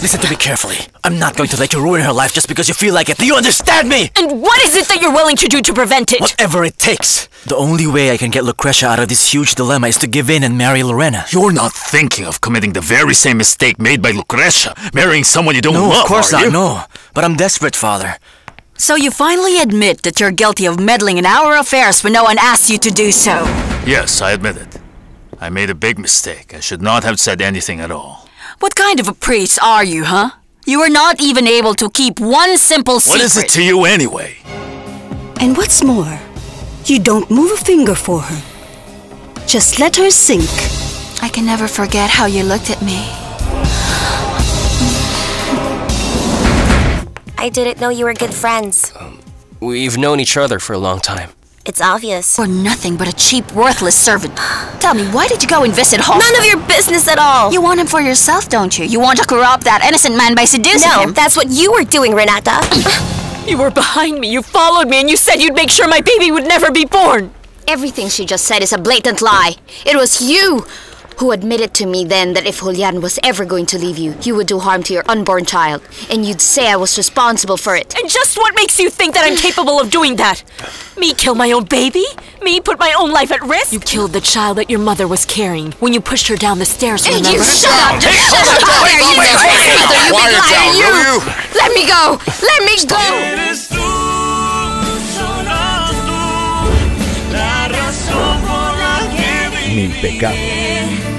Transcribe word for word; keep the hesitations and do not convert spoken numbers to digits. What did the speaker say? Listen to me carefully. I'm not going to let you ruin her life just because you feel like it. Do you understand me? And what is it that you're willing to do to prevent it? Whatever it takes. The only way I can get Lucrecia out of this huge dilemma is to give in and marry Lorena. You're not thinking of committing the very same mistake made by Lucrecia, marrying someone you don't no, love, No, of course not, you? no. But I'm desperate, Father. So you finally admit that you're guilty of meddling in our affairs when no one asked you to do so? Yes, I admit it. I made a big mistake. I should not have said anything at all. What kind of a priest are you, huh? You are not even able to keep one simple secret. What is it to you anyway? And what's more, you don't move a finger for her. Just let her sink. I can never forget how you looked at me. I didn't know you were good friends. Um, we've known each other for a long time. It's obvious. You're nothing but a cheap, worthless servant. Tell me, why did you go and visit Hall? None of your business at all! You want him for yourself, don't you? You want to corrupt that innocent man by seducing no, him? No, that's what you were doing, Renata. You were behind me, you followed me, and you said you'd make sure my baby would never be born! Everything she just said is a blatant lie. It was you who admitted to me then that if Julian was ever going to leave you, you would do harm to your unborn child, and you'd say I was responsible for it. And just what makes you think that I'm capable of doing that? Me kill my own baby? Me put my own life at risk? You killed the child that your mother was carrying when you pushed her down the stairs, remember? You shut up! Hey, shut up! How dare you? Quiet down, will you? Let me go! Let me go! Mi pecado.